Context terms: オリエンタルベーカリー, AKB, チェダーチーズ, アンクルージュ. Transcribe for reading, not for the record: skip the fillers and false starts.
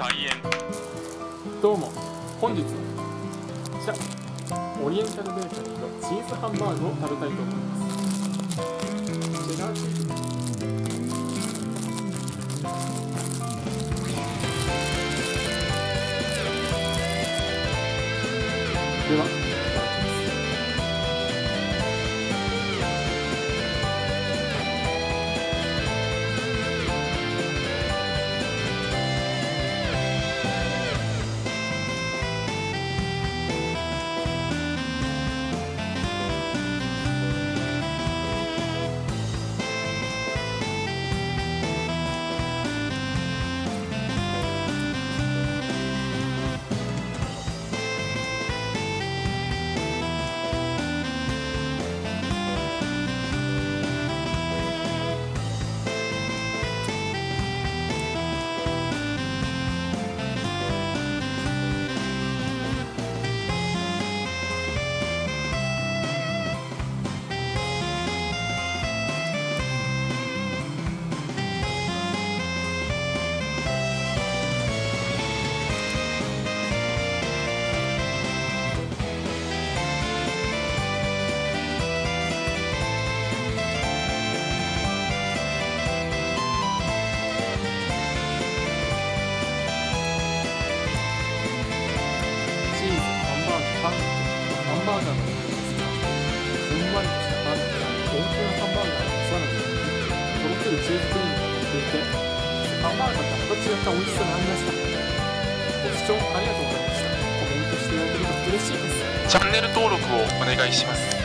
開演。どうも、本日オリエンタルベーカリーのチーズハンバーグを食べたいと思います。チェダーチーズ。では、ハンバーガーの上にですが、ふんわりとしたパンに、高級なハンバーガーがさらに一気にとろけるチーズクリームが乗っていて、ハンバーガーと形が違った美味しさがありました。ご視聴ありがとうございました。コメントしていただけると嬉しいです。チャンネル登録をお願いします。